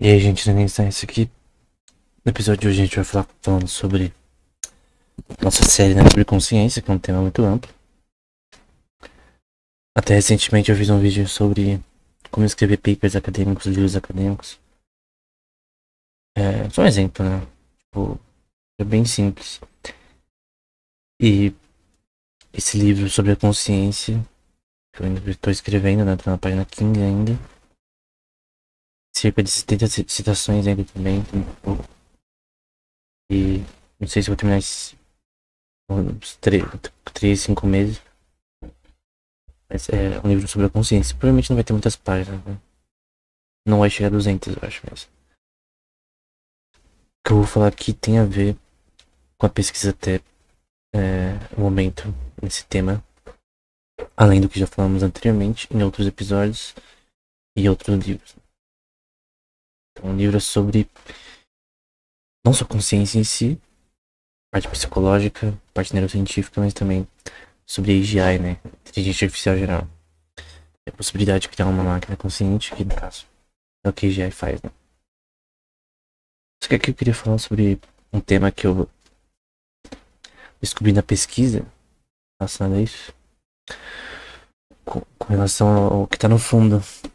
E aí, gente, ninguém está nisso aqui. No episódio de hoje a gente vai falar falando sobre nossa série, né, sobre consciência, que é um tema muito amplo. Até recentemente eu fiz um vídeo sobre como escrever papers acadêmicos, livros acadêmicos. É só um exemplo, né? Tipo, é bem simples. E esse livro sobre a consciência, que eu ainda estou escrevendo, né? Tá na página 15 ainda. Cerca de 70 citações ainda também, tem um pouco. E não sei se vou terminar uns 3, 5 meses. Mas é um livro sobre a consciência. Provavelmente não vai ter muitas páginas, né? Não vai chegar a 200, eu acho mesmo. O que eu vou falar aqui tem a ver com a pesquisa até o momento nesse tema. Além do que já falamos anteriormente em outros episódios e outros livros. Um livro sobre não só consciência em si, parte psicológica, parte neurocientífica, mas também sobre a AGI, né? Inteligência Artificial Geral. E a possibilidade de criar uma máquina consciente, que no caso é o que a AGI faz, né? Só que aqui eu queria falar sobre um tema que eu descobri na pesquisa relacionado a isso, com relação ao que está no fundo do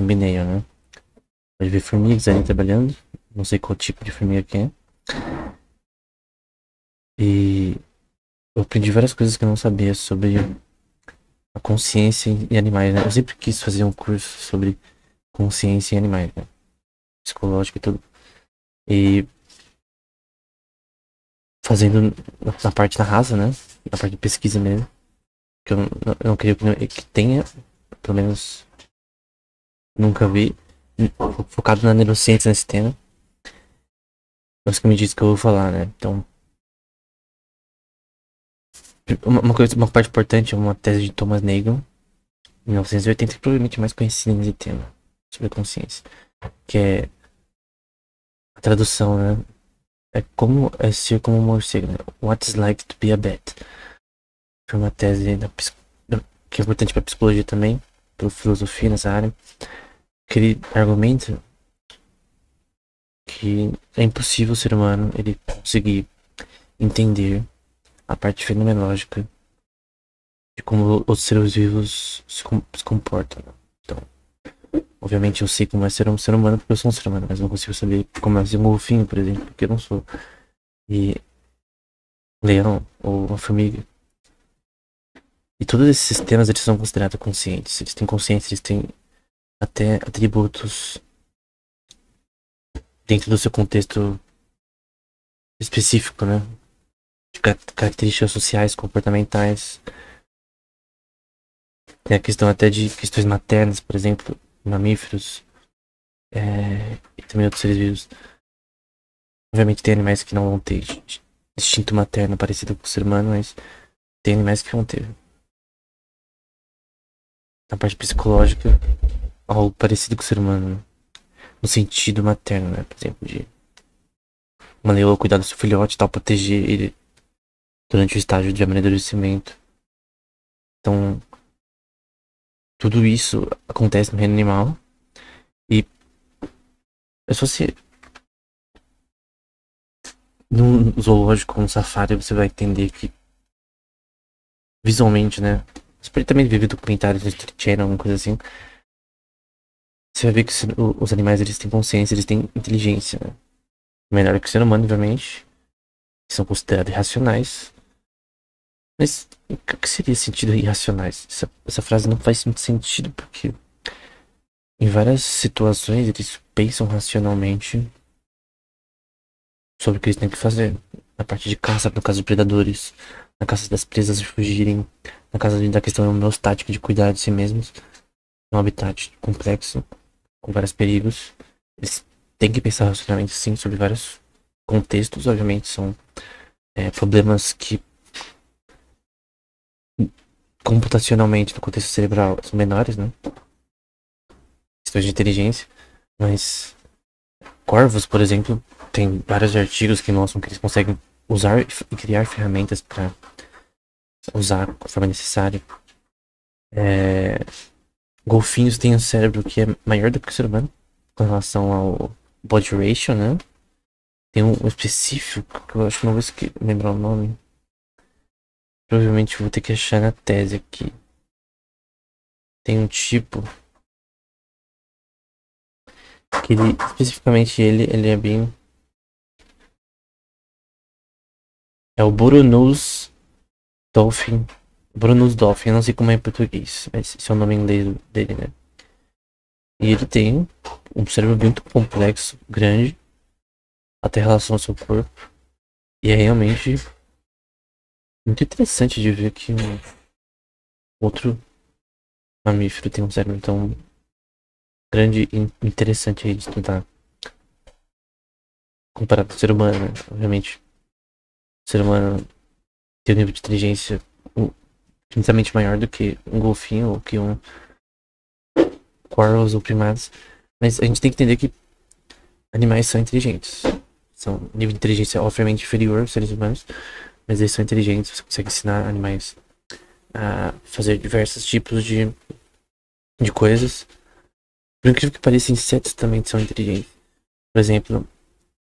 thumbnail, né? Pode ver formigas ali trabalhando, não sei qual tipo de formiga que é. E eu aprendi várias coisas que eu não sabia sobre a consciência em animais, né? Eu sempre quis fazer um curso sobre consciência em animais, né? Psicológico e tudo. E fazendo na parte da raça, né? Na parte de pesquisa mesmo. Que eu não queria que tenha, pelo menos nunca vi. Focado na neurociência nesse tema. Mas que me diz que eu vou falar, né? Então, uma parte importante é uma tese de Thomas Nagel, em 1980, que provavelmente é mais conhecida nesse tema, sobre a consciência, que é a tradução, né? É como é ser como um morcego, né? What is like to be a bat? Foi uma tese que é importante para psicologia também, para filosofia nessa área. Aquele argumento que é impossível o ser humano ele conseguir entender a parte fenomenológica de como os seres vivos se comportam. Então, obviamente eu sei como é ser um ser humano porque eu sou um ser humano, mas não consigo saber como é ser um golfinho, por exemplo, porque eu não sou. E leão ou uma formiga. E todos esses sistemas eles são considerados conscientes, eles têm consciência, eles têm até atributos dentro do seu contexto específico, né? De características sociais, comportamentais. Tem a questão até de questões maternas, por exemplo, mamíferos e também outros seres vivos. Obviamente tem animais que não vão ter instinto materno parecido com o ser humano, mas tem animais que vão ter. Na parte psicológica, algo parecido com o ser humano, né? No sentido materno, né? Por exemplo, de uma leoa cuidar do seu filhote e tal, proteger ele durante o estágio de amadurecimento. Então, tudo isso acontece no reino animal e é só se num zoológico, num safari, você vai entender que visualmente, né? Você pode também ver documentários do Street Channel, alguma coisa assim. Você vai ver que os animais eles têm consciência, eles têm inteligência, né? Melhor que o ser humano, obviamente, que são considerados irracionais. Mas o que seria sentido irracionais? Essa frase não faz muito sentido, porque em várias situações eles pensam racionalmente sobre o que eles têm que fazer. Na parte de caça, no caso de predadores, na caça das presas de fugirem, na caso da questão homeostática de cuidar de si mesmos. Um habitat complexo, com vários perigos. Eles têm que pensar racionalmente, sim, sobre vários contextos. Obviamente são problemas que computacionalmente no contexto cerebral são menores, né? Questões de inteligência. Mas corvos, por exemplo, tem vários artigos que mostram que eles conseguem usar e criar ferramentas para usar conforme necessário. Golfinhos têm um cérebro que é maior do que o ser humano, com relação ao body ratio, né? Tem um específico que eu acho que não vou lembrar o nome. Provavelmente vou ter que achar na tese aqui. Tem um tipo que ele, especificamente ele é bem... É o Bottlenose Dolphin. Bottlenose Dolphin, eu não sei como é em português, mas esse é o nome em inglês dele, né? E ele tem um cérebro muito complexo, grande, até em relação ao seu corpo. E é realmente muito interessante de ver que um outro mamífero tem um cérebro tão grande e interessante aí de estudar, comparado ao ser humano, né? Obviamente. O ser humano tem um nível de inteligência infinitamente maior do que um golfinho ou que um corals ou primatas, mas a gente tem que entender que animais são inteligentes, são nível de inteligência obviamente inferior aos seres humanos, mas eles são inteligentes. Você consegue ensinar animais a fazer diversos tipos de coisas. Por incrível que pareça, insetos também são inteligentes. Por exemplo,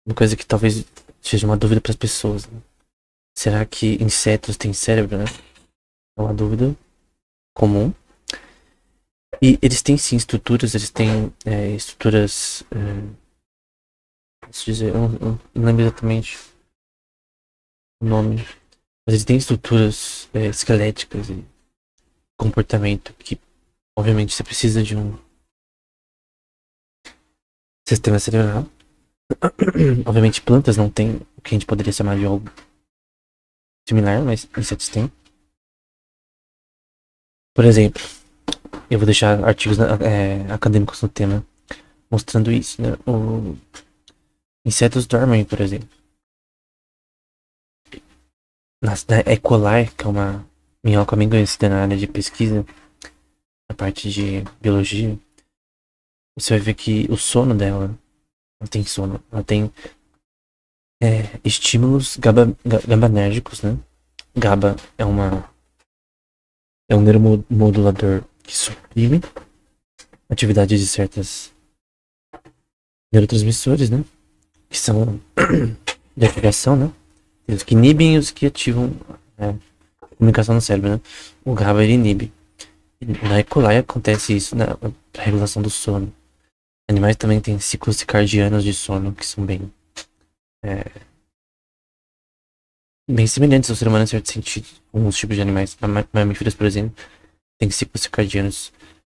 uma coisa que talvez seja uma dúvida para as pessoas, né? Será que insetos têm cérebro, né? É uma dúvida comum. E eles têm sim estruturas, eles têm estruturas... posso dizer, eu não lembro exatamente o nome. Mas eles têm estruturas esqueléticas e comportamento que, obviamente, você precisa de um sistema cerebral. Obviamente plantas não têm o que a gente poderia chamar de algo similar, mas insetos têm. Por exemplo, eu vou deixar artigos acadêmicos no tema mostrando isso, né? Insetos dormem, por exemplo. Na E. coli, que é uma minhoca bem conhecida na área de pesquisa, na parte de biologia, você vai ver que o sono dela, ela tem sono, ela tem estímulos gabanérgicos, né? GABA é um neuromodulador que suprime a atividade de certas neurotransmissores, né? Que são de ativação, né? Os que inibem e os que ativam a comunicação no cérebro, né? O GABA ele inibe. Na E. coli acontece isso na regulação do sono. Animais também têm ciclos circadianos de sono que são bem semelhantes ao ser humano em certo sentido. Alguns tipos de animais, mamíferos por exemplo, têm ciclos circadianos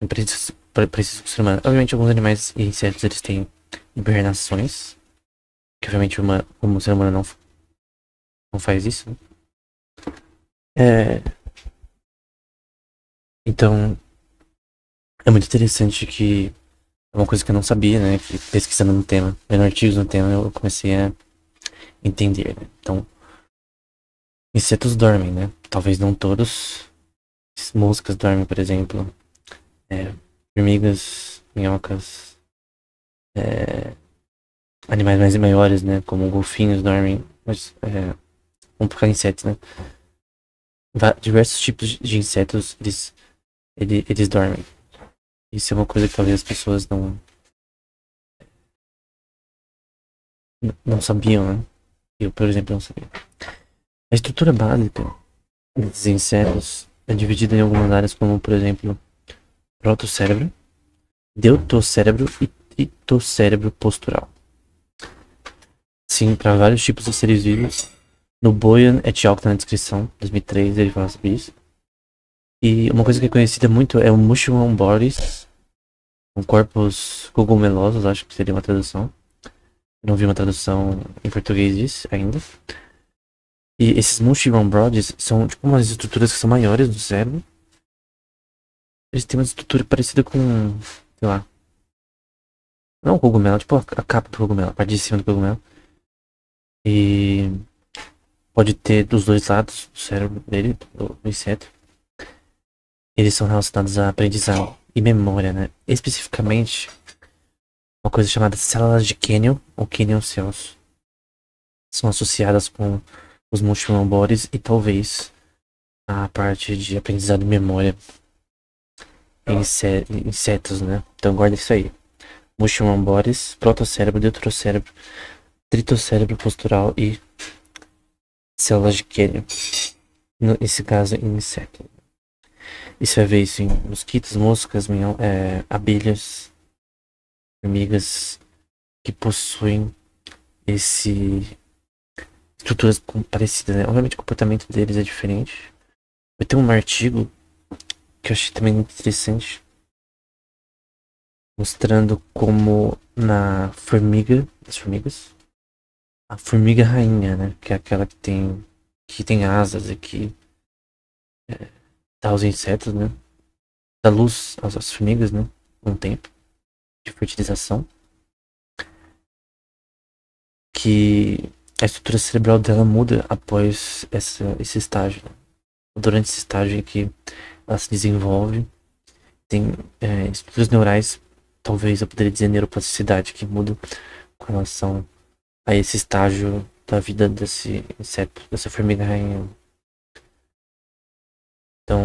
precisos do ser humano. Obviamente alguns animais e insetos eles têm hibernações, que obviamente como o ser humano não faz isso, né? Então é muito interessante que é uma coisa que eu não sabia, né? Pesquisando no tema, vendo artigos no tema, eu comecei a entender, né? Então, insetos dormem, né? Talvez não todos. Moscas dormem, por exemplo. Formigas, minhocas. Animais mais maiores, né? Como golfinhos dormem. Mas, vamos focar em insetos, né? Diversos tipos de insetos, eles dormem. Isso é uma coisa que talvez as pessoas não sabiam, né? Eu, por exemplo, não sabia. A estrutura básica desses insetos é dividida em algumas áreas, como, por exemplo, protocérebro, deutocérebro e tritocérebro postural. Sim, para vários tipos de seres vivos. No Boyan et al., que tá na descrição, 2003, ele fala sobre isso. E uma coisa que é conhecida muito é o Mushroom Bodies, com corpos cogumelosos, acho que seria uma tradução. Não vi uma tradução em português disso ainda. E esses Mushroom Bodies são tipo umas estruturas que são maiores do cérebro. Eles têm uma estrutura parecida com, sei lá, não um cogumelo, tipo a capa do cogumelo, a parte de cima do cogumelo. E pode ter dos dois lados do cérebro dele, do inseto. Eles são relacionados a aprendizagem e memória, né? Especificamente, uma coisa chamada células de Kenyon, ou Kenyon cells, são associadas com os Mushroom Bodies e talvez a parte de aprendizado e memória em insetos, né? Então guarda isso aí. Mushroom Bodies, protocérebro, deuterocérebro, tritocérebro postural e células de Kenyon, nesse caso em insetos. E você vai ver isso em mosquitos, moscas, abelhas, formigas, que possuem estruturas parecidas, né? Obviamente o comportamento deles é diferente. Eu tenho um artigo que eu achei também muito interessante, mostrando como na formiga, a formiga rainha, né, que é aquela que tem asas e que dá aos insetos, né, dá luz às formigas, né, um tempo de fertilização, que a estrutura cerebral dela muda após esse estágio, né? Durante esse estágio em que ela se desenvolve, tem estruturas neurais, talvez eu poderia dizer neuroplasticidade, que muda com relação a esse estágio da vida desse inseto, dessa formiga rainha. Então,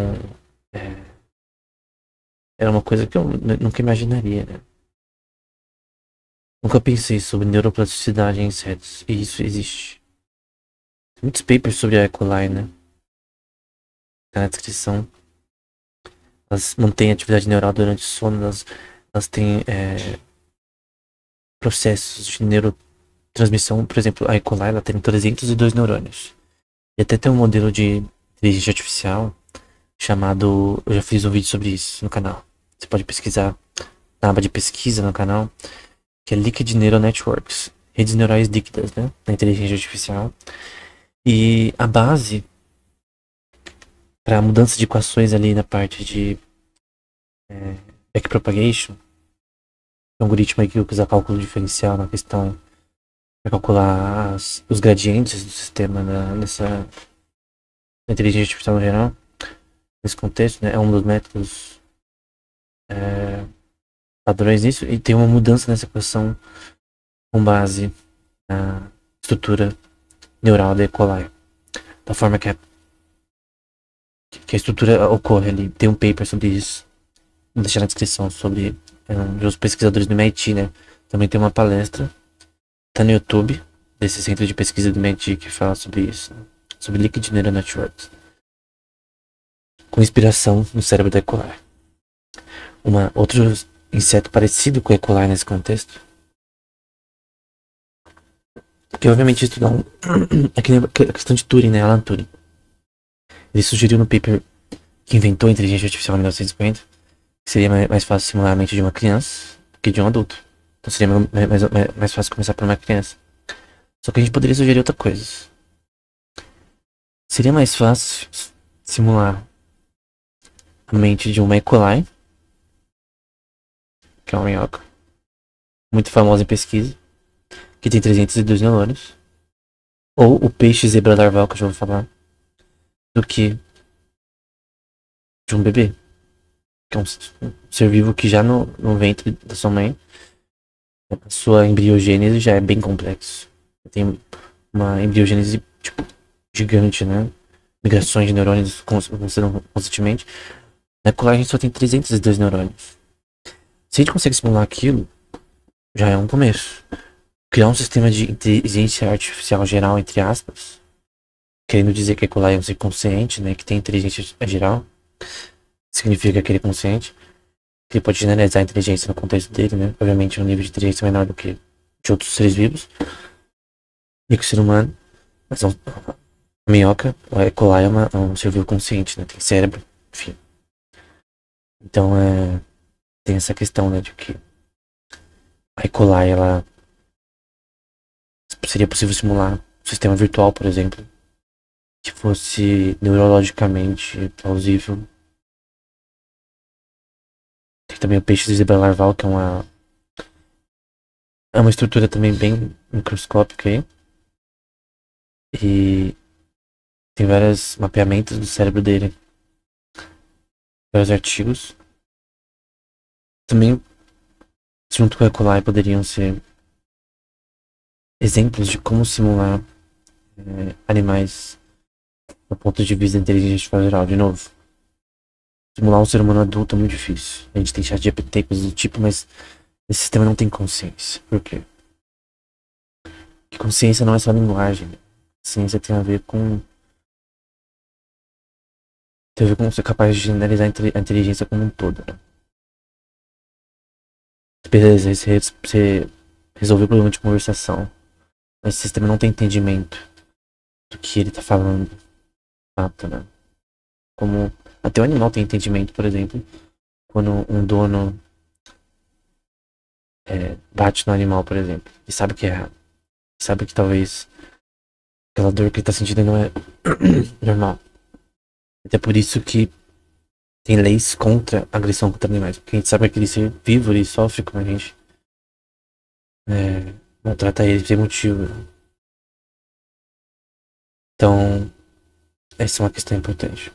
era uma coisa que eu nunca imaginaria, né? Nunca pensei sobre neuroplasticidade em insetos, e isso existe. Tem muitos papers sobre a E. coli, né? Tá na descrição. Elas mantêm atividade neural durante o sono, elas têm processos de neurotransmissão. Por exemplo, a E. coli, ela tem 302 neurônios. E até tem um modelo de inteligência artificial chamado... Eu já fiz um vídeo sobre isso no canal. Você pode pesquisar na aba de pesquisa no canal, que é Liquid Neural Networks, redes neurais líquidas, né, na inteligência artificial. E a base para mudança de equações ali na parte de backpropagation, o algoritmo aqui que usa cálculo diferencial na questão para calcular os gradientes do sistema na inteligência artificial no geral, nesse contexto, né, é um dos métodos padrões nisso, e tem uma mudança nessa equação com base na estrutura neural da E. coli, da forma que a estrutura ocorre ali. Tem um paper sobre isso, vou deixar na descrição, sobre os pesquisadores do MIT, né? Também tem uma palestra, tá no YouTube, desse centro de pesquisa do MIT, que fala sobre isso, né? Sobre Liquid Neural Networks, com inspiração no cérebro da E. coli. Outro inseto parecido com a E. coli nesse contexto, que obviamente estudar a questão de Turing, né? Alan Turing. Ele sugeriu no paper que inventou a inteligência artificial em 1950, que seria mais fácil simular a mente de uma criança que de um adulto. Então seria mais fácil começar por uma criança. Só que a gente poderia sugerir outra coisa. Seria mais fácil simular a mente de uma E. coli, que é uma minhoca muito famosa em pesquisa, que tem 302 neurônios, ou o peixe zebra larval, que eu já vou falar, do que de um bebê, que é um ser vivo que já no ventre da sua mãe, a sua embriogênese já é bem complexo. Tem uma embriogênese tipo gigante, né? Migrações de neurônios acontecendo constantemente. Na E. coli a gente só tem 302 neurônios. Se a gente consegue simular aquilo, já é um começo. Criar um sistema de inteligência artificial geral, entre aspas, querendo dizer que a E. coli é um ser consciente, né, que tem inteligência geral, significa que ele é consciente, que ele pode generalizar a inteligência no contexto dele, né, obviamente um nível de inteligência menor do que de outros seres vivos, e que o ser humano, mas a minhoca, a E. coli é um ser vivo consciente, né, tem cérebro, enfim. Então tem essa questão, né, de que a E. coli, ela seria possível simular um sistema virtual, por exemplo, que fosse neurologicamente plausível. Tem também o peixe de zebra larval, que é uma estrutura também bem microscópica aí. E tem vários mapeamentos do cérebro dele, vários artigos. Também, junto com a E. coli, poderiam ser exemplos de como simular animais do ponto de vista da inteligência artificial geral. De novo, simular um ser humano adulto é muito difícil. A gente tem chat de GPT, coisas do tipo, mas Esse sistema não tem consciência. Por quê? Porque consciência não é só linguagem. Ciência tem a ver com... Tem a ver com ser capaz de generalizar a inteligência como um todo. Né? Beleza, você resolveu o problema de conversação. Mas o sistema não tem entendimento do que ele tá falando. Fato, né? Como até o animal tem entendimento, por exemplo. Quando um dono bate no animal, por exemplo, e sabe que é errado. Sabe que talvez aquela dor que ele tá sentindo não é normal. Até por isso que tem leis contra a agressão contra animais. Porque a gente sabe que ele ser vivo, ele sofre como a gente maltrata ele sem motivo. Então, essa é uma questão importante.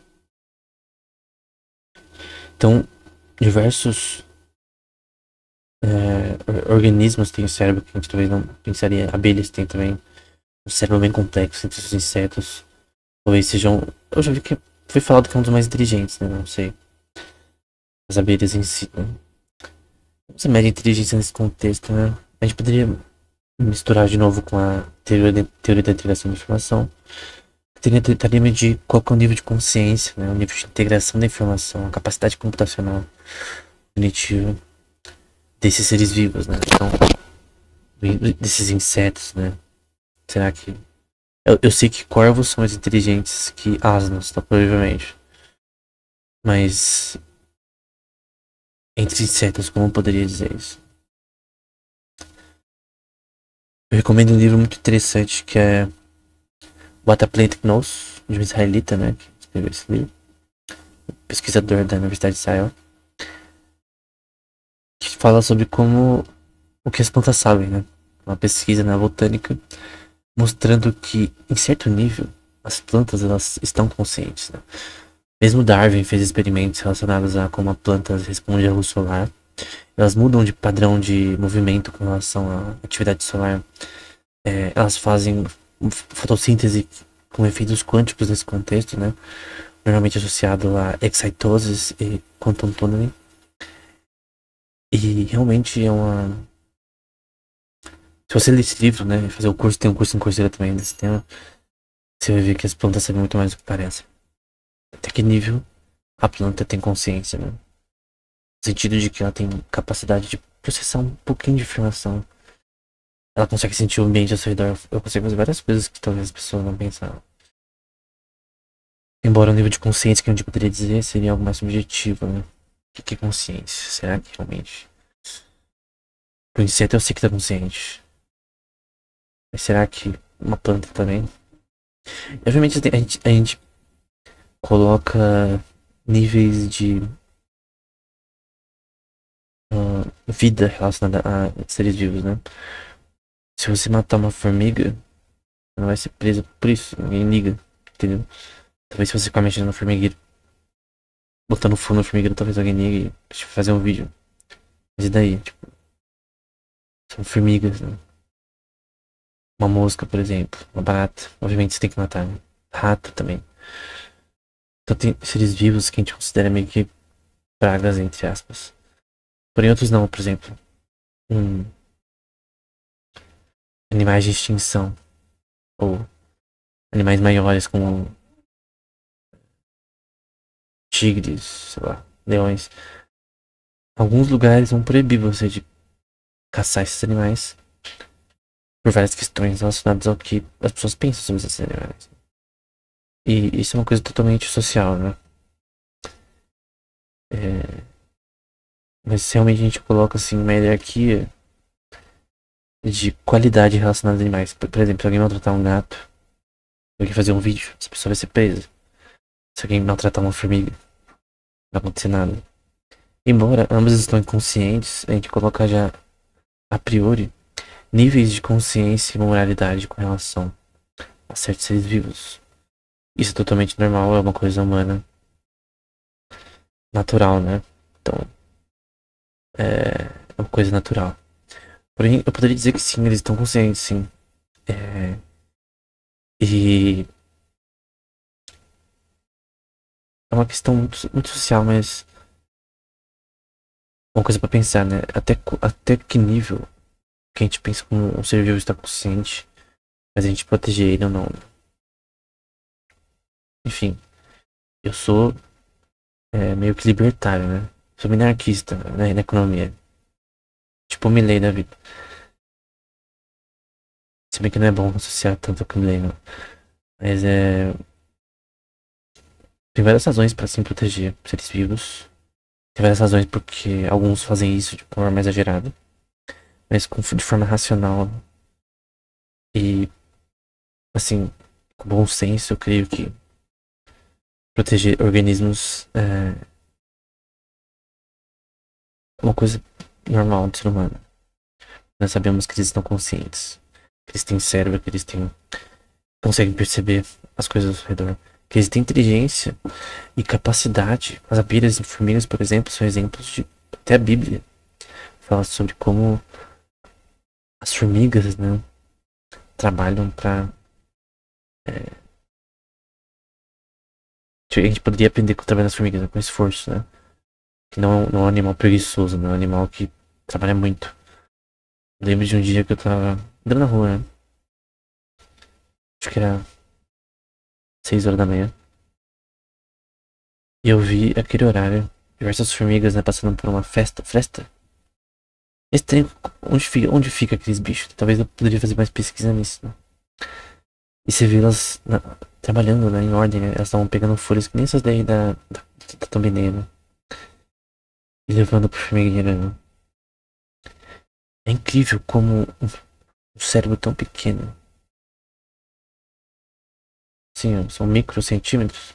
Então, diversos organismos têm o cérebro que a gente talvez não pensaria. Abelhas têm também um cérebro bem complexo entre os insetos. Talvez sejam... Eu já vi que... Foi falado que é um dos mais inteligentes, né? Não sei. As abelhas em si. Né? Você mede a inteligência nesse contexto, né? A gente poderia misturar de novo com a teoria da integração de informação. A teoria tentaria medir qual que é o nível de consciência, né? O nível de integração da informação, a capacidade computacional, cognitiva desses seres vivos, né? Então, desses insetos, né? Será que... Eu sei que corvos são mais inteligentes que asnos, tá, provavelmente. Mas... Entre insetos, como eu poderia dizer isso? Eu recomendo um livro muito interessante que é... What a Plant Knows, de um israelita, né? Que escreveu esse livro. Pesquisador da Universidade de Israel. Que fala sobre como... O que as plantas sabem, né? Uma pesquisa na botânica. Mostrando que, em certo nível, as plantas elas estão conscientes. Né? Mesmo Darwin fez experimentos relacionados a como a planta responde à luz solar. Elas mudam de padrão de movimento com relação à atividade solar. Elas fazem fotossíntese com efeitos quânticos nesse contexto, né? Normalmente associado a excitoses e quantum tunneling. E realmente é uma... Se você ler esse livro, né, fazer o curso, tem um curso em Coursera também desse tema, você vai ver que as plantas sabem muito mais do que parece. Até que nível a planta tem consciência, né? No sentido de que ela tem capacidade de processar um pouquinho de informação. Ela consegue sentir o ambiente ao seu redor. Eu consigo fazer várias coisas que talvez as pessoas não pensaram. Embora o nível de consciência que a gente poderia dizer seria algo mais subjetivo, né? O que é consciência? Será que realmente... O inseto eu sei que tá consciente. Mas será que uma planta também? E, obviamente a gente coloca níveis de vida relacionada a seres vivos, né? Se você matar uma formiga, não vai ser presa por isso, ninguém liga, entendeu? Talvez se você ficar mexendo no formigueiro, botando fogo no formigueiro, talvez alguém ligue e fazer um vídeo. Mas e daí? Tipo, são formigas, né? Uma mosca, por exemplo, uma barata, obviamente você tem que matar, né? Rato também. Então tem seres vivos que a gente considera meio que pragas, entre aspas. Porém outros não, por exemplo, animais de extinção, ou animais maiores como tigres, sei lá, leões. Alguns lugares vão proibir você de caçar esses animais. Por várias questões relacionadas ao que as pessoas pensam sobre esses animais. E isso é uma coisa totalmente social, né? Mas realmente a gente coloca assim uma hierarquia de qualidade relacionada aos animais. Por exemplo, se alguém maltratar um gato, se alguém fazer um vídeo, essa pessoa vai ser presa. Se alguém maltratar uma formiga, não vai acontecer nada. Embora ambos estão inconscientes, a gente coloca já a priori níveis de consciência e moralidade com relação a certos seres vivos. Isso é totalmente normal, é uma coisa humana, natural, né? Então, é uma coisa natural. Porém, eu poderia dizer que sim, eles estão conscientes, sim. E é uma questão muito, muito social, mas uma coisa para pensar, né? Até que nível que a gente pensa que um ser vivo está consciente, mas a gente proteger ele ou não. Enfim, eu sou meio que libertário, né? Sou minarquista, né? Na economia. Tipo o Milley da vida. Se bem que não é bom associar tanto com o Milley, não. Mas é... Tem várias razões para se proteger seres vivos. Tem várias razões porque alguns fazem isso de forma exagerada, mas de forma racional e, assim, com bom senso, eu creio que proteger organismos é uma coisa normal do ser humano. Nós sabemos que eles estão conscientes, que eles têm cérebro, que eles têm... conseguem perceber as coisas ao redor, que eles têm inteligência e capacidade. As abelhas e formigas, por exemplo, são exemplos de... Até a Bíblia fala sobre como as formigas, né, trabalham para... A gente poderia aprender com o trabalho das formigas, né, com esforço, né? Que não é um animal preguiçoso, não é um animal que trabalha muito. Eu lembro de um dia que eu tava andando na rua, né? Acho que era 6 horas da manhã. E eu vi aquele horário, diversas formigas, né, passando por uma fresta. Estranho, onde fica aqueles bichos? Talvez eu poderia fazer mais pesquisa nisso, né? E você vê elas trabalhando, né, em ordem, né? Elas estavam pegando folhas que nem essas daí da thumbnail, né? E levando pro formigueiro, né? É incrível como um cérebro tão pequeno, sim, são microcentímetros,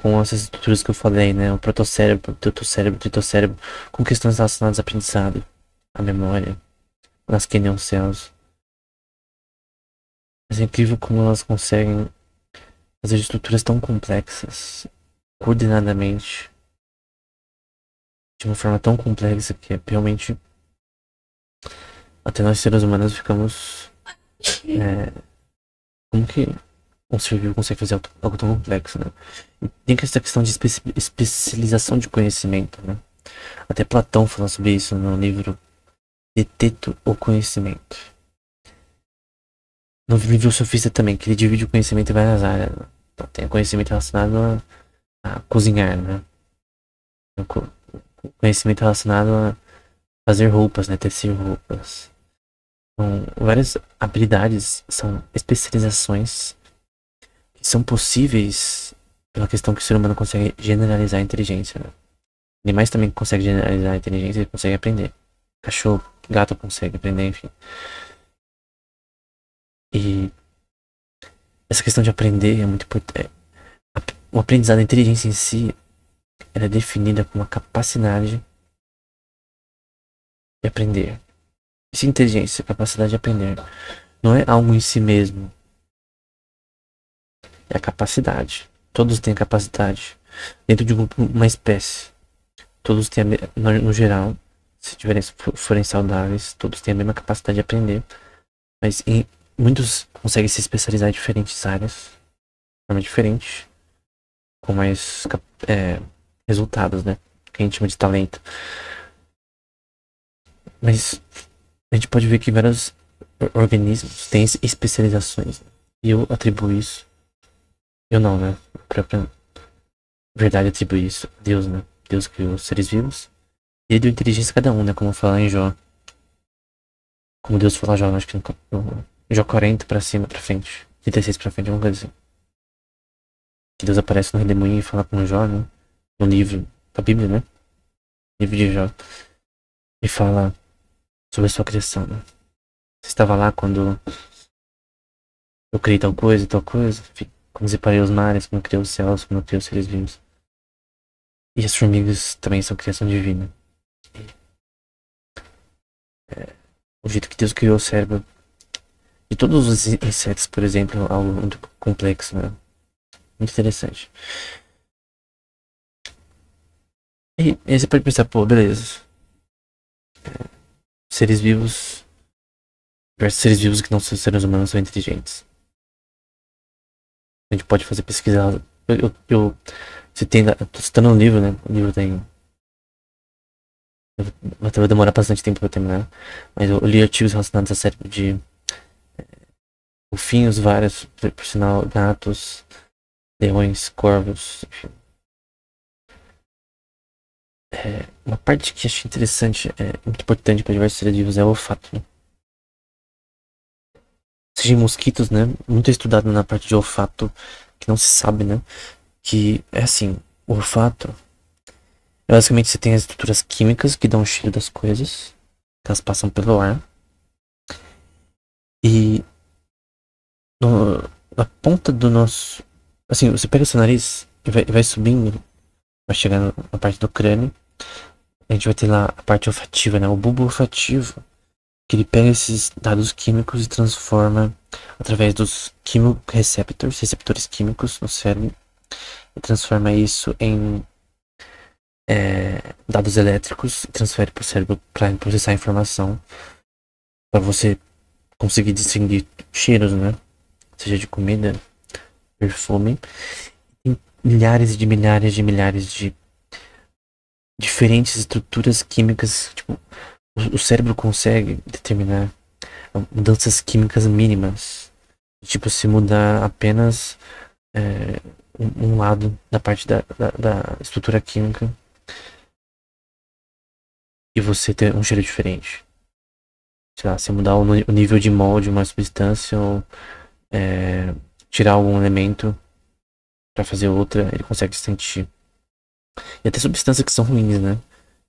com essas estruturas que eu falei, né? O protocérebro, tritocérebro, com questões relacionadas ao aprendizado, à memória, nas Kenyon cells. Mas é incrível como elas conseguem fazer estruturas tão complexas, coordenadamente, de uma forma tão complexa que realmente até nós seres humanos ficamos... Como que um ser vivo consegue fazer algo tão complexo, né? E tem que essa questão de especialização de conhecimento, né? Até Platão fala sobre isso no livro Deteto o Conhecimento. No livro Sofista também, que ele divide o conhecimento em várias áreas, né? Então, tem conhecimento relacionado a cozinhar, né? Conhecimento relacionado a fazer roupas, né? Tecer roupas. Então, várias habilidades são especializações que são possíveis pela questão que o ser humano consegue generalizar a inteligência, né? Animais também conseguem generalizar a inteligência e conseguem aprender. Cachorro, gato consegue aprender, enfim. E essa questão de aprender é muito importante. O aprendizado, a inteligência em si, ela é definida como a capacidade de aprender. Essa inteligência, capacidade de aprender, não é algo em si mesmo. É a capacidade. Todos têm a capacidade. Dentro de uma espécie, todos têm, no geral, se forem saudáveis, todos têm a mesma capacidade de aprender. Mas muitos conseguem se especializar em diferentes áreas, de forma diferente, com mais resultados, né? Que a gente chama de talento. Mas a gente pode ver que vários organismos têm especializações. E eu atribuo isso. Eu não, né? A própria verdade atribui isso a Deus, né? Deus criou os seres vivos. E ele deu inteligência a cada um, né? Como fala em Jó. Como Deus fala em Jó, acho que no Jó 40 pra cima, pra frente. 36 pra frente, alguma coisa assim. Que Deus aparece no redemoinho e fala com Jó, né? No livro da Bíblia, né? Livro de Jó. E fala sobre a sua criação, né? Você estava lá quando eu criei tal coisa, enfim, quando separei os mares, quando eu criei os céus, quando eu criei os seres vivos. E as formigas também são criação divina. O jeito que Deus criou o cérebro de todos os insetos, por exemplo, é algo muito complexo, né? Muito interessante. E aí você pode pensar, pô, beleza. Seres vivos versus seres vivos que não são seres humanos são inteligentes. A gente pode fazer pesquisa. Eu Se tem, tô citando um livro, né? O livro tem... Vai demorar bastante tempo para eu terminar. Mas eu li artigos relacionados a cérebro de... golfinhos vários, por sinal, gatos, leões, corvos, enfim. Uma parte que acho interessante, muito importante para diversos seres vivos é o olfato, né? Seja em mosquitos, né? Muito estudado na parte de olfato, que não se sabe, né? Que é assim, o olfato, basicamente você tem as estruturas químicas que dão o cheiro das coisas, que elas passam pelo ar. E... na ponta do nosso... Assim, você pega o seu nariz e vai subindo, vai chegando na parte do crânio. A gente vai ter lá a parte olfativa, né? O bulbo olfativo, que ele pega esses dados químicos e transforma através dos quimioreceptors, receptores químicos no cérebro, e transforma isso em dados elétricos e transfere para o cérebro para processar a informação, para você conseguir distinguir cheiros, né? Seja de comida, perfume, tem milhares de milhares de milhares de diferentes estruturas químicas. Tipo, o cérebro consegue determinar mudanças químicas mínimas, tipo se mudar apenas um lado da parte da estrutura química e você ter um cheiro diferente. Sei lá, se mudar o nível de mol de uma substância ou tirar algum elemento para fazer outra, ele consegue sentir. E até substâncias que são ruins, né?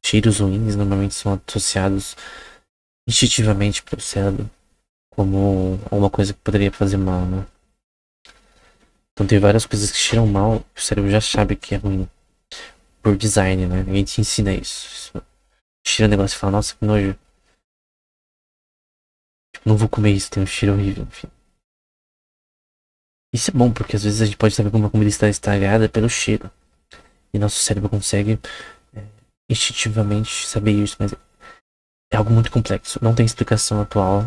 Cheiros ruins normalmente são associados instintivamente pelo cérebro como alguma coisa que poderia fazer mal, né? Então tem várias coisas que cheiram mal, o cérebro já sabe que é ruim por design, né? Ninguém te ensina isso. Cheira um negócio e fala, nossa, que nojo, tipo, não vou comer isso, tem um cheiro horrível, enfim. Isso é bom, porque às vezes a gente pode saber como uma comida está estragada pelo cheiro. E nosso cérebro consegue instintivamente saber isso, mas é algo muito complexo. Não tem explicação atual,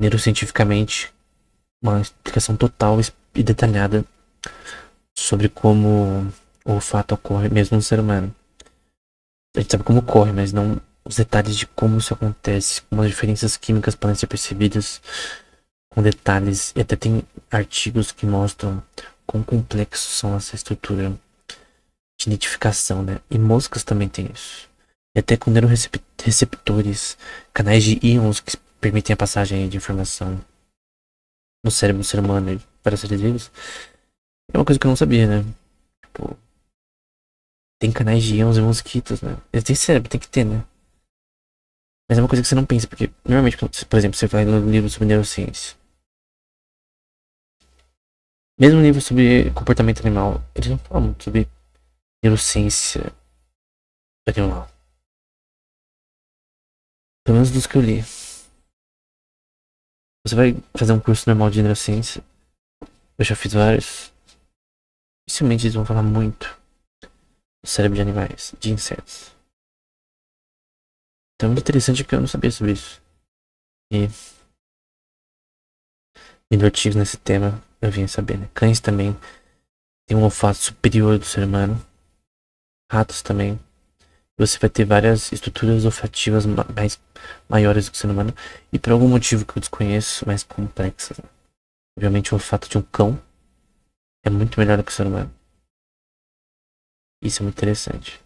neurocientificamente, uma explicação total e detalhada sobre como o olfato ocorre mesmo no ser humano. A gente sabe como ocorre, mas não os detalhes de como isso acontece, como as diferenças químicas podem ser percebidas com detalhes, e até tem artigos que mostram quão complexos são essa estrutura de identificação, né? E moscas também tem isso. E até com neuroreceptores, canais de íons que permitem a passagem de informação no cérebro do ser humano e para seres vivos. É uma coisa que eu não sabia, né? Tipo, tem canais de íons e mosquitos, né? Eles têm cérebro, tem que ter, né? Mas é uma coisa que você não pensa, porque normalmente, por exemplo, você vai ler um livro sobre neurociência. Mesmo um livro sobre comportamento animal, eles não falam muito sobre neurociência animal. Pelo menos dos que eu li. Você vai fazer um curso normal de neurociência. Eu já fiz vários. Dificilmente eles vão falar muito do cérebro de animais, de insetos. Então é muito interessante que eu não sabia sobre isso. E vendo artigos nesse tema, eu vim saber, né? Cães também tem um olfato superior do ser humano. Ratos também. Você vai ter várias estruturas olfativas maiores do que o ser humano. E por algum motivo que eu desconheço, mais complexas. Obviamente o olfato de um cão é muito melhor do que o ser humano. Isso é muito interessante.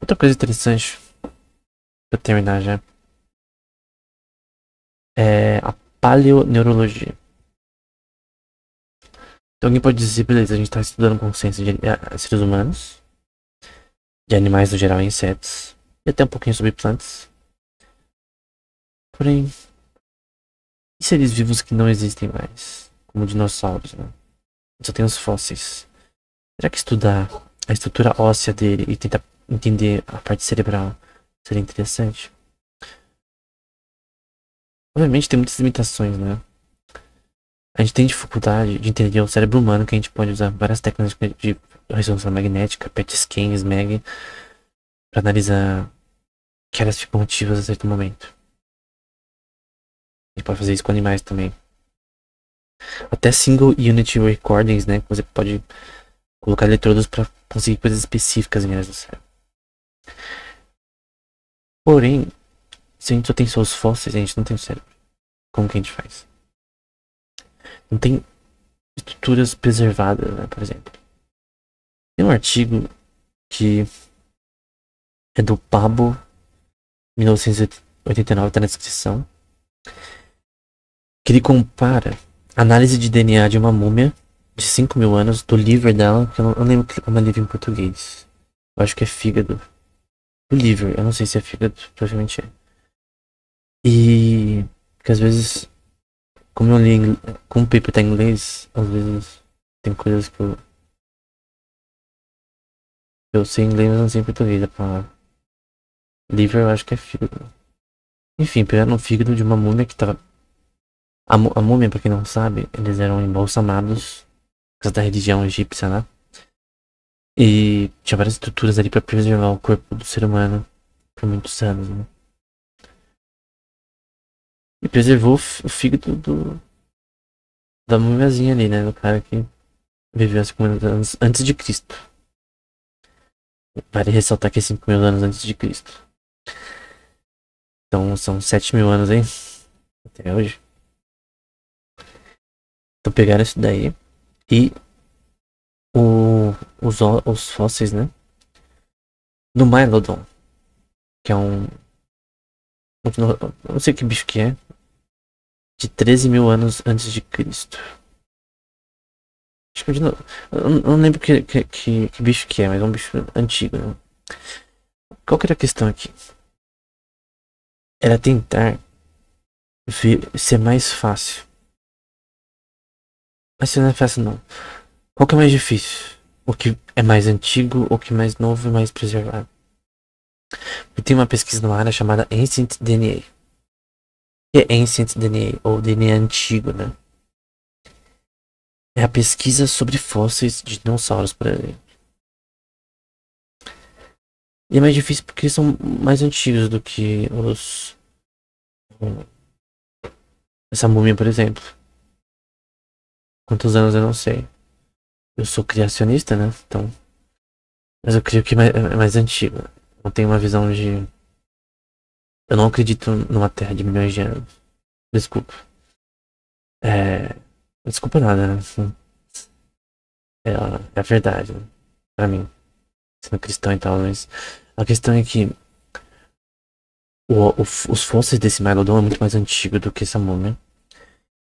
Outra coisa interessante, pra terminar já, é a paleoneurologia. Então alguém pode dizer, beleza, a gente está estudando consciência de seres humanos, de animais no geral, insetos, e até um pouquinho sobre plantas. Porém, e seres vivos que não existem mais, como dinossauros, né? Só tem os fósseis. Será que estudar a estrutura óssea dele e tentar entender a parte cerebral seria interessante? Obviamente tem muitas limitações, né? A gente tem dificuldade de entender o cérebro humano, que a gente pode usar várias técnicas de ressonância magnética, PET scans, MEG, para analisar que áreas ficam ativas a certo momento. A gente pode fazer isso com animais também. Até single unit recordings, né? Você pode colocar eletrodos para conseguir coisas específicas em áreas do cérebro. Porém, se a gente só tem só os fósseis, a gente não tem o cérebro. Como que a gente faz? Não tem estruturas preservadas, né, por exemplo. Tem um artigo que é do Pääbo, 1989, está na descrição, que ele compara a análise de DNA de uma múmia de 5 mil anos, do liver dela, que eu não lembro como é liver em português. Eu acho que é fígado. Do liver, eu não sei se é fígado, provavelmente é. E que às vezes, como eu li, como o paper tá em inglês, às vezes tem coisas que eu sei em inglês, mas não sei em português a palavra. Liver eu acho que é fígado. Enfim, pegaram o fígado de uma múmia que tava... A múmia, pra quem não sabe, eles eram embalsamados por causa da religião egípcia lá, né? E tinha várias estruturas ali pra preservar o corpo do ser humano por muitos anos, né? E preservou o fígado da múmiazinha ali, né? Do cara que viveu há 5.000 anos antes de Cristo. Vale ressaltar que é 5.000 anos antes de Cristo. Então são 7.000 anos aí, até hoje. Então pegaram isso daí e os fósseis, né, do Mylodon, que é um, não sei que bicho que é, de 13 mil anos antes de Cristo. Acho que eu não lembro que bicho que é, mas é um bicho antigo, né? Qual que era a questão aqui? Era tentar ser mais fácil. Mas se não é fácil, não. Qual que é mais difícil? O que é mais antigo, o que é mais novo e mais preservado? E tem uma pesquisa na área chamada Ancient DNA. O que é Ancient DNA? Ou DNA antigo, né? É a pesquisa sobre fósseis de dinossauros, por exemplo. E é mais difícil porque eles são mais antigos do que os... Essa múmia, por exemplo. Quantos anos eu não sei. Eu sou criacionista, né? Então. Mas eu creio que é mais antigo. Eu tenho uma visão de. Eu não acredito numa Terra de milhões de anos. Desculpa. Desculpa nada, né? É a verdade, né? Pra mim. Sendo cristão e tal, mas. A questão é que. Os fósseis desse Mylodon é muito mais antigo do que essa múmia.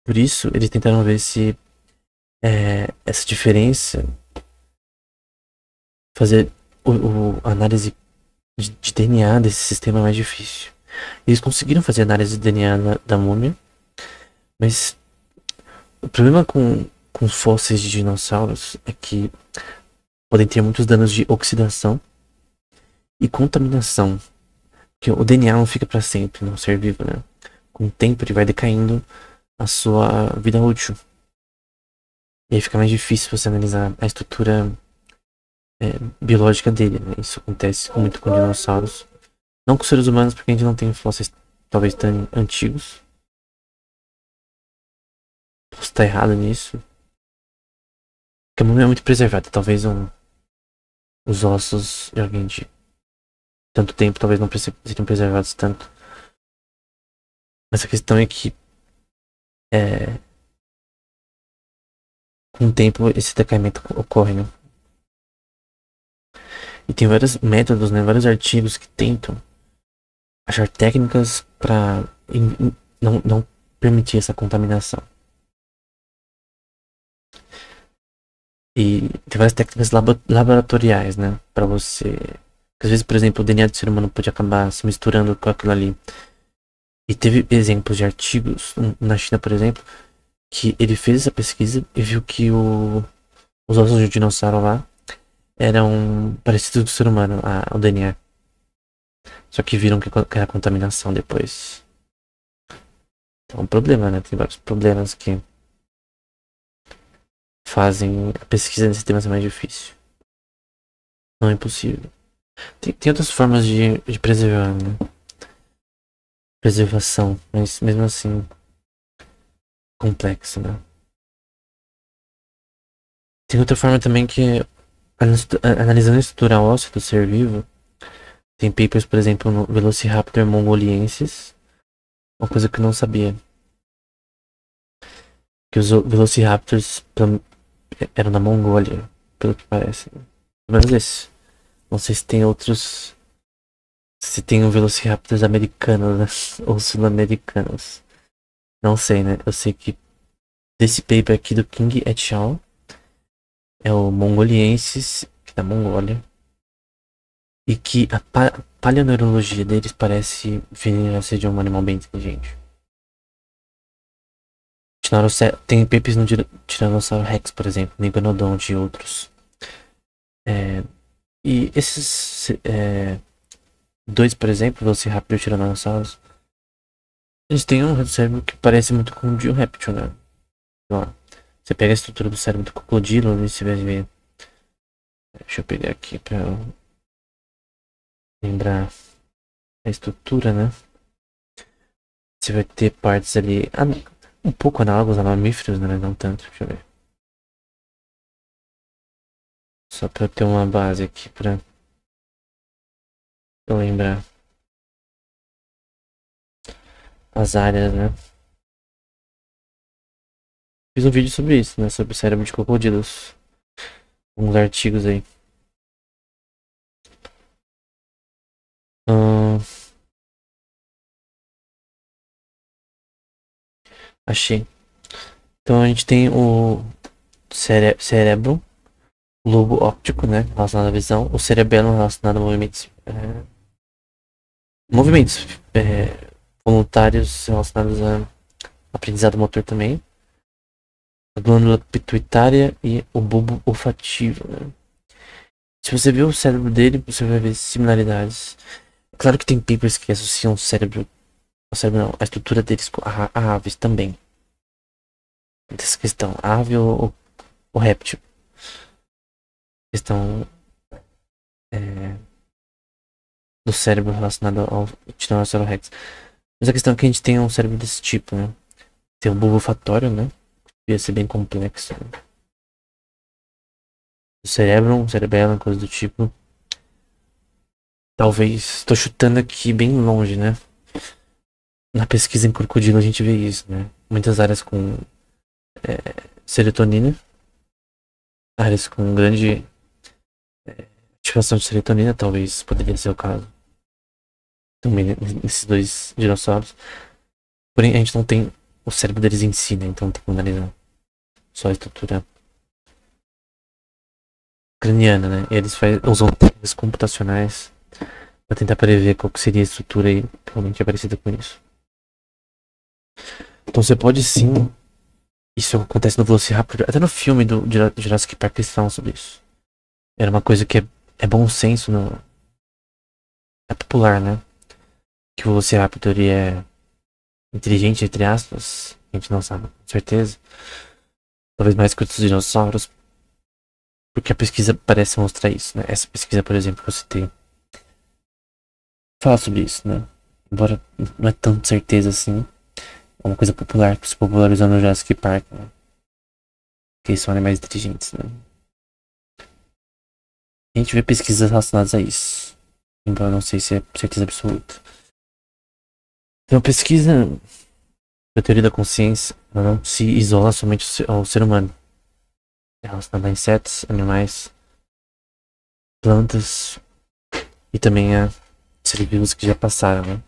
Por isso, eles tentaram ver se. Essa diferença, fazer a análise de DNA desse sistema é mais difícil. Eles conseguiram fazer análise de DNA da múmia, mas o problema com fósseis de dinossauros é que podem ter muitos danos de oxidação e contaminação, porque o DNA não fica para sempre num ser vivo, né? Com o tempo ele vai decaindo a sua vida útil. E aí fica mais difícil você analisar a estrutura biológica dele, né? Isso acontece muito com dinossauros. Não com seres humanos, porque a gente não tem fósseis talvez tão antigos. Posso estar errado nisso. Porque a múmia é muito preservada. Talvez os ossos de alguém de tanto tempo talvez não sejam preservados tanto. Mas a questão é que... Com o tempo esse decaimento ocorre, né? E tem vários métodos, né? Vários artigos que tentam achar técnicas para não permitir essa contaminação. E tem várias técnicas laboratoriais, né? Para você... Às vezes, por exemplo, o DNA do ser humano pode acabar se misturando com aquilo ali. E teve exemplos de artigos, na China, por exemplo, que ele fez essa pesquisa e viu que os ossos de dinossauro lá eram parecidos do ser humano, ao DNA. Só que viram que era contaminação depois. Então é um problema, né? Tem vários problemas que fazem a pesquisa nesse tema ser mais difícil. Não é impossível. Tem outras formas de preservar, né? Preservação, mas mesmo assim... complexo, né? Tem outra forma também que, analisando a estrutura óssea do ser vivo, tem papers, por exemplo, no Velociraptor mongoliensis, uma coisa que eu não sabia. Que os Velociraptors eram da Mongólia, pelo que parece. Mas esse, não sei se tem outros, se tem Velociraptors americanos, né? Ou sul-americanos. Não sei, né? Eu sei que desse paper aqui do King et al. É o mongoliensis, que é da Mongólia. E que a paleoneurologia deles parece vir a ser de um animal bem inteligente. Tem papers no Tiranossauro rex, por exemplo, no Mylodon e outros. E esses dois, por exemplo, Velociraptor e o Tiranossauro, eles têm um cérebro que parece muito com o de um réptil, né? Então, você pega a estrutura do cérebro do crocodilo e você vai ver. Deixa eu pegar aqui pra eu lembrar a estrutura, né? Você vai ter partes ali um pouco análogas a mamíferos, né? Mas não tanto, deixa eu ver. Só pra eu ter uma base aqui pra eu lembrar as áreas, né? Fiz um vídeo sobre isso, né? Sobre o cérebro de crocodilos. Alguns artigos aí. Achei. Então a gente tem o cérebro, o lobo óptico, né? Relacionado à visão. O cerebelo relacionado a movimentos. Voluntários relacionados a aprendizado motor também. A glândula pituitária e o bulbo olfativo, né? Se você ver o cérebro dele, você vai ver similaridades. Claro que tem papers que associam a estrutura deles com a aves também. Essa questão, a ave ou réptil. Questão do cérebro relacionado ao Tiranossauro rex. Mas a questão é que a gente tem um cérebro desse tipo, né? Tem um bulbo olfatório, né? Ia ser bem complexo. O cérebro, um cerebelo, coisa do tipo. Talvez, estou chutando aqui bem longe, né? Na pesquisa em crocodilo a gente vê isso, né? Muitas áreas com serotonina. Áreas com grande ativação de serotonina, talvez poderia ser o caso. Também nesses dois dinossauros. Porém, a gente não tem o cérebro deles em si, né? Então não tem como analisar. Só a estrutura craniana, né? E eles usam técnicas computacionais para tentar prever qual que seria a estrutura aí realmente é parecida com isso. Então você pode sim. Isso acontece no Velociraptor. Até no filme do Jurassic Park eles falam sobre isso. Era uma coisa que é bom senso no... É popular, né? Que o Velociraptor é inteligente, entre aspas, a gente não sabe com certeza. Talvez mais que outros dinossauros. Porque a pesquisa parece mostrar isso, né? Essa pesquisa, por exemplo, que eu citei, fala sobre isso, né? Embora não é tanta certeza assim. É uma coisa popular que se popularizou no Jurassic Park, né? Que são animais inteligentes, né? A gente vê pesquisas relacionadas a isso. Embora eu não sei se é certeza absoluta. Então, a pesquisa da teoria da consciência não se isola somente ao ser humano. É relacionada a insetos, animais, plantas e também a seres vivos que já passaram, né?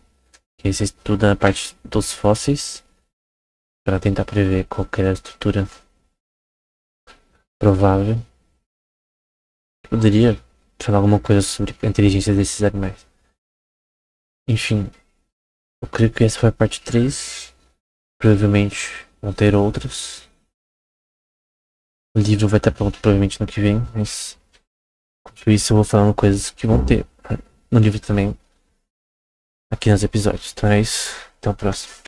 Que se estuda a parte dos fósseis para tentar prever qualquer estrutura provável. Poderia falar alguma coisa sobre a inteligência desses animais. Enfim. Eu creio que essa foi a parte 3. Provavelmente vão ter outras. O livro vai estar pronto provavelmente no que vem, mas com isso eu vou falando coisas que vão ter no livro também aqui nos episódios. Então é isso. Até o próximo.